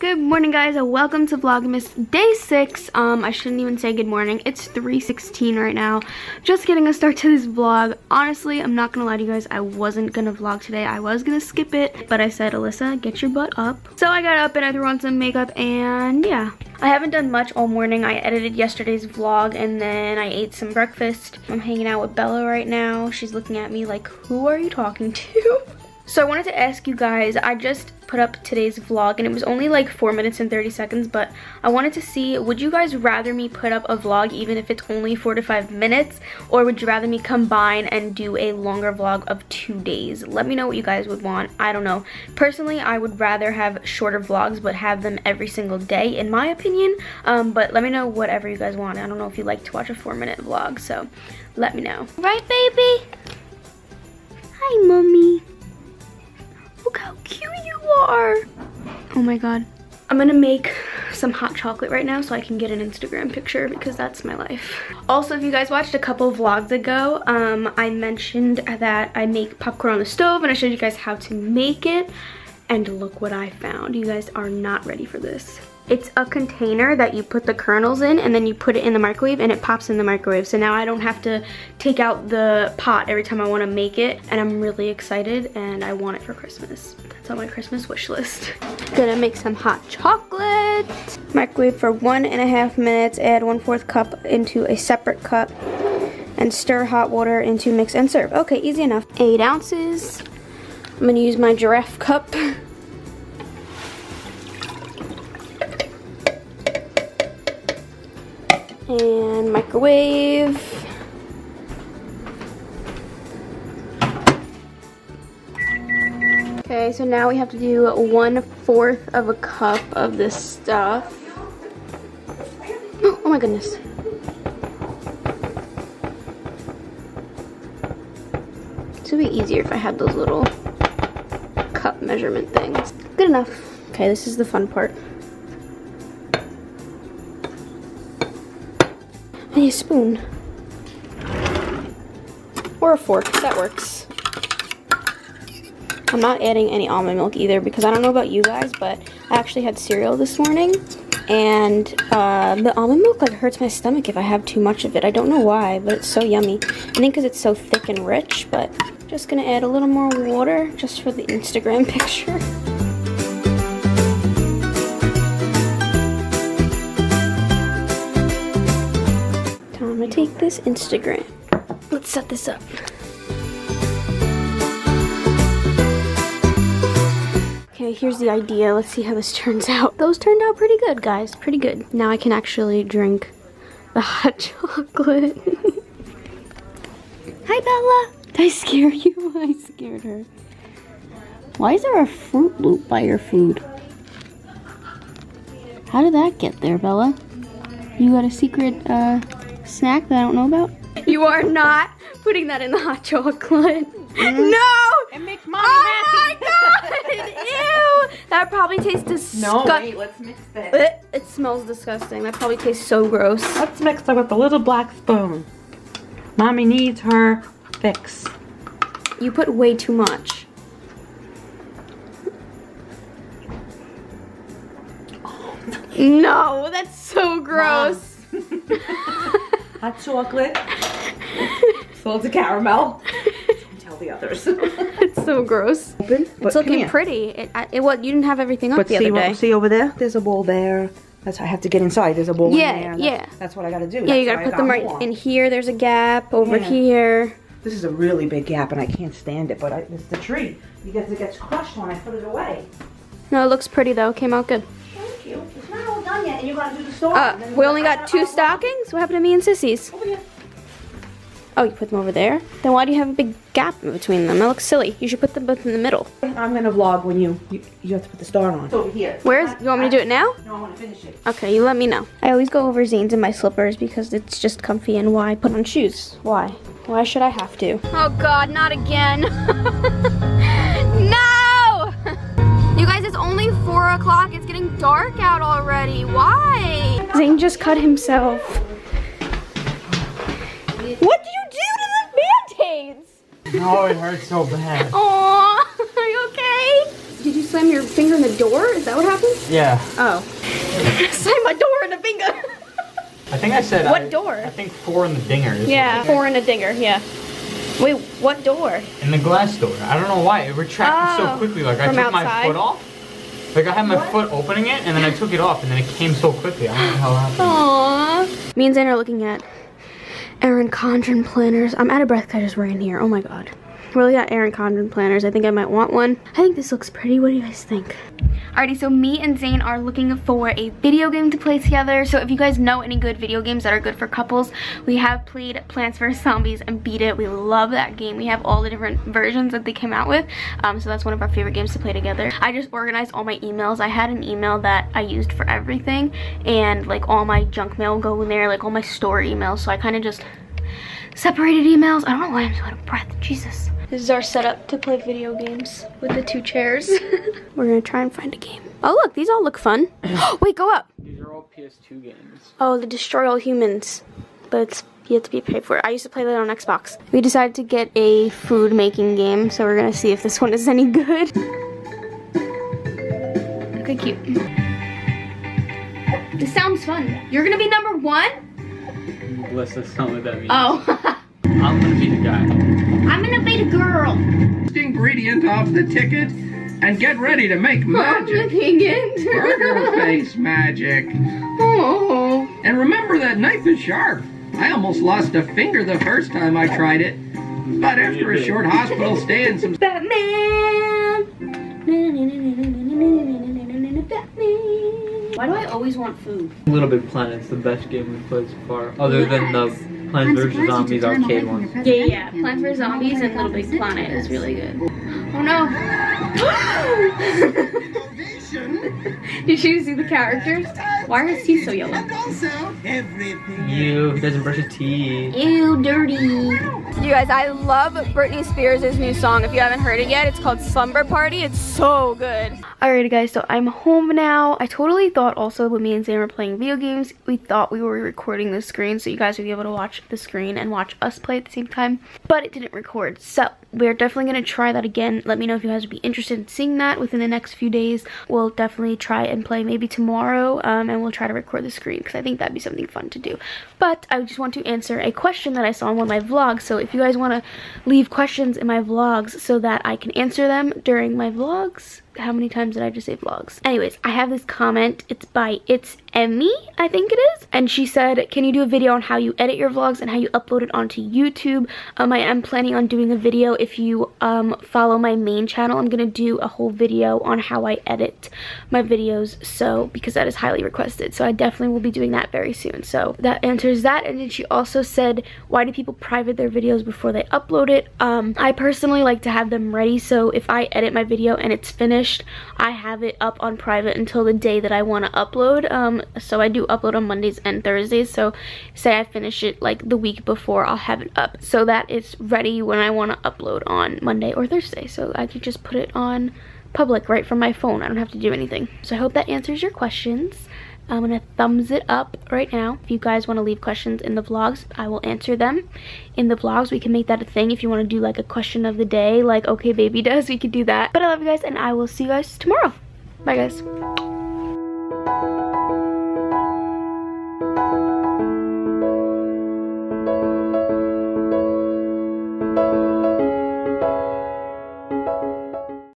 Good morning, guys, and welcome to Vlogmas Day 6. I shouldn't even say good morning. It's 3:16 right now. Just getting a start to this vlog. Honestly, I'm not gonna lie to you guys, I wasn't gonna vlog today. I was gonna skip it, but I said, Alyssa, get your butt up. So I got up and I threw on some makeup, and yeah. I haven't done much all morning. I edited yesterday's vlog, and then I ate some breakfast. I'm hanging out with Bella right now. She's looking at me like, who are you talking to? So I wanted to ask you guys, I just put up today's vlog and it was only like 4 minutes and 30 seconds, but I wanted to see, would you guys rather me put up a vlog even if it's only 4 to 5 minutes, or would you rather me combine and do a longer vlog of 2 days? Let me know what you guys would want. I don't know. Personally, I would rather have shorter vlogs but have them every single day, in my opinion, but let me know whatever you guys want. I don't know if you like to watch a 4-minute vlog, so let me know. Right, baby? Hi, mommy. Look how cute you are. Oh my god. I'm gonna make some hot chocolate right now so I can get an Instagram picture, because that's my life. Also, if you guys watched a couple vlogs ago, I mentioned that I make popcorn on the stove and I showed you guys how to make it. And look what I found. You guys are not ready for this. It's a container that you put the kernels in, and then you put it in the microwave and it pops in the microwave. So now I don't have to take out the pot every time I want to make it, and I'm really excited and I want it for Christmas. That's on my Christmas wish list. Gonna make some hot chocolate. Microwave for 1.5 minutes, add 1/4 cup into a separate cup and stir hot water into mix and serve. Okay, easy enough. 8 ounces. I'm gonna use my giraffe cup. And microwave. Okay, so now we have to do 1/4 of a cup of this stuff. Oh, oh my goodness. This would be easier if I had those little cup measurement things. Good enough. Okay, this is the fun part. I need a spoon. Or a fork, that works. I'm not adding any almond milk either, because I don't know about you guys, but I actually had cereal this morning, and the almond milk like hurts my stomach if I have too much of it. I don't know why, but it's so yummy. I think because it's so thick and rich, but just gonna add a little more water just for the Instagram picture. Take this Instagram. Let's set this up. Okay, here's the idea. Let's see how this turns out. Those turned out pretty good, guys. Pretty good. Now I can actually drink the hot chocolate. Hi, Bella. Did I scare you? I scared her. Why is there a Fruit Loop by your food? How did that get there, Bella? You got a secret, snack that I don't know about? You are not putting that in the hot chocolate. No! It makes mommy happy. Oh my god! Ew! That probably tastes disgusting. No, wait, let's mix this. It smells disgusting. That probably tastes so gross. Let's mix it with a little black spoon. Mommy needs her fix. You put way too much. Oh, no, that's so gross. Hot chocolate, sold to caramel. Don't tell the others. It's so gross. Open, it's looking pretty. What, you didn't have everything up the other day. See over there? There's a bowl there. That's why I have to get inside. There's a bowl in there. Yeah, that's what I gotta do. Yeah, you gotta put them right in here. There's a gap over here. This is a really big gap, and I can't stand it. But it's the tree, because it gets crushed when I put it away. No, it looks pretty though. Came out good. Thank you. It's not all done yet, and you gotta do the store. We only got 2 stockings? What happened to me and Sissy's? Over here. Oh, you put them over there? Then why do you have a big gap in between them? That looks silly. You should put them both in the middle. I'm gonna vlog when you have to put the star on. It's over here. Where is it? You want me to do it now? No, I wanna finish it. Okay, you let me know. I always go over Zane's in my slippers because it's just comfy, and why put on shoes? Why? Why should I have to? Oh god, not again. No! You guys, it's only 4 o'clock. It's getting dark out already. Why? Zane just cut himself. What did you do to the Band-Aids? Oh, it hurts so bad. Aww, are you okay? Did you slam your finger in the door? Is that what happens? Yeah. Oh. Slam my door in the finger! I think I said what door? I think four in the dinger. Yeah, four in the dinger, yeah. Wait, what door? In the glass door. I don't know why. It retracted so quickly. Like, I took my foot off. Like, I had my foot opening it, and then I took it off, and then it came so quickly. I don't know how it happened. Me and Zane are looking at Erin Condren planners. I'm out of breath because I just ran here. Oh my god. Really got Erin Condren planners. I think I might want one. I think this looks pretty. What do you guys think? Alrighty, so me and Zane are looking for a video game to play together. So if you guys know any good video games that are good for couples, we have played Plants vs. Zombies and Beat It. We love that game. We have all the different versions that they came out with. So that's one of our favorite games to play together. I just organized all my emails. I had an email that I used for everything, and like all my junk mail will go in there, like all my store emails. So I kind of just separated emails. I don't know why I'm so out of breath. Jesus. This is our setup to play video games with the two chairs. We're gonna try and find a game. Oh look, these all look fun. Wait, go up. These are all PS2 games. Oh, the Destroy All Humans. But it's, you have to be paid for it. I used to play that on Xbox. We decided to get a food making game, so we're gonna see if this one is any good. Okay, cute. This sounds fun. You're gonna be number one? Bless, that's not what that means. Oh. I'm gonna be the guy. I'm gonna be the girl. Ingredient of the ticket, and get ready to make magic. Burger face magic. Oh. And remember that knife is sharp. I almost lost a finger the first time I tried it, but after a short hospital stay and some Batman. Why do I always want food? Little Big Planet's the best game we've played so far, other than the Plants vs. Zombies arcade ones. Yeah, yeah. Plants vs. Zombies and Little Big Planet is really good. Oh no! Did you see the characters? Why is he so yellow? Ew, he doesn't brush his teeth. Ew, dirty. You guys, I love Britney Spears' new song. If you haven't heard it yet, it's called Slumber Party. It's so good. Alrighty guys, so I'm home now. I totally thought also when me and Zane were playing video games, we thought we were recording the screen so you guys would be able to watch the screen and watch us play at the same time, but it didn't record. So we're definitely going to try that again. Let me know if you guys would be interested in seeing that within the next few days. We'll definitely try and play maybe tomorrow, and we'll try to record the screen because I think that'd be something fun to do. But I just want to answer a question that I saw in one of my vlogs. So if you guys want to leave questions in my vlogs so that I can answer them during my vlogs. How many times did I just say vlogs? Anyways, I have this comment. It's by It's Emmy, I think it is. And she said, can you do a video on how you edit your vlogs and how you upload it onto YouTube? I am planning on doing a video. If you follow my main channel, I'm going to do a whole video on how I edit my videos. So, because that is highly requested. So I definitely will be doing that very soon. So that answers that. And then she also said, why do people private their videos before they upload it? I personally like to have them ready. So if I edit my video and it's finished, I have it up on private until the day that I want to upload. So I do upload on Mondays and Thursdays. So say I finish it like the week before, I'll have it up so that it's ready when I want to upload on Monday or Thursday. So I could just put it on public right from my phone. I don't have to do anything. So I hope that answers your questions. I'm gonna thumbs it up right now. If you guys want to leave questions in the vlogs, I will answer them in the vlogs. We can make that a thing. If you want to do like a question of the day, like okay baby does, we could do that. But I love you guys, and I will see you guys tomorrow. Bye guys.